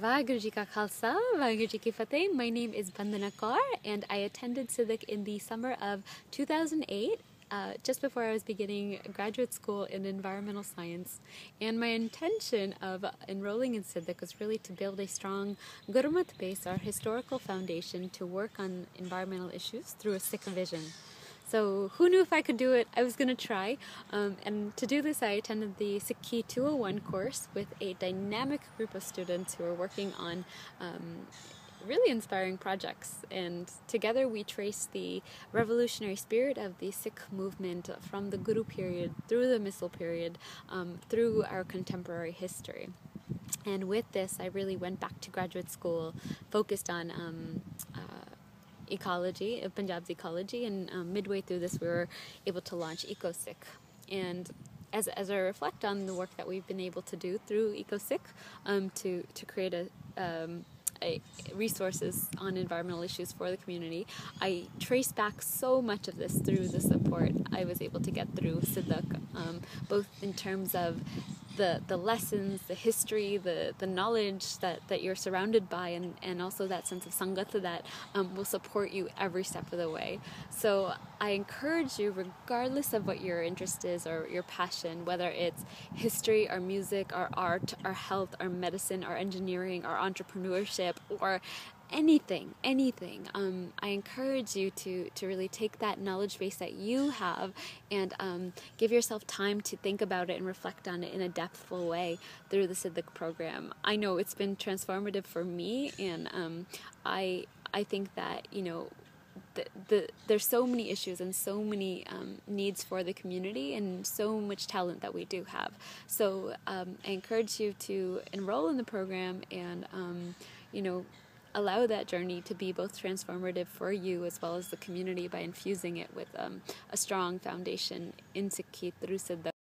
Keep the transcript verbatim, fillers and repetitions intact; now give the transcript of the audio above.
Vaheguru Ji Ka Khalsa, Vaheguru Ji Ki Fateh. My name is Bandana Kaur and I attended Sidak in the summer of two thousand eight, uh, just before I was beginning graduate school in environmental science. And my intention of enrolling in Sidak was really to build a strong Gurmat base, our historical foundation, to work on environmental issues through a Sikh vision. So who knew if I could do it? I was going to try. Um, and to do this, I attended the Sikhi two oh one course with a dynamic group of students who are working on um, really inspiring projects. And together we traced the revolutionary spirit of the Sikh movement from the Guru period through the Missal period, um, through our contemporary history. And with this, I really went back to graduate school, focused on um, uh, ecology, Punjab's ecology, and um, midway through this we were able to launch EcoSikh. And as, as I reflect on the work that we've been able to do through EcoSikh um, to, to create a, um, a resources on environmental issues for the community, I trace back so much of this through the support I was able to get through Sidak, um, both in terms of The, the lessons, the history, the, the knowledge that, that you're surrounded by, and, and also that sense of Sangha that um, will support you every step of the way. So I encourage you, regardless of what your interest is or your passion, whether it's history or music or art or health or medicine or engineering or entrepreneurship or anything, anything, um, I encourage you to, to really take that knowledge base that you have and um, give yourself time to think about it and reflect on it in a depthful way through the Sidak program. I know it's been transformative for me, and um, I, I think that, you know, The, the, there's so many issues and so many um, needs for the community and so much talent that we do have. So um, I encourage you to enroll in the program and, um, you know, allow that journey to be both transformative for you as well as the community by infusing it with um, a strong foundation in Sikhi through Siddha.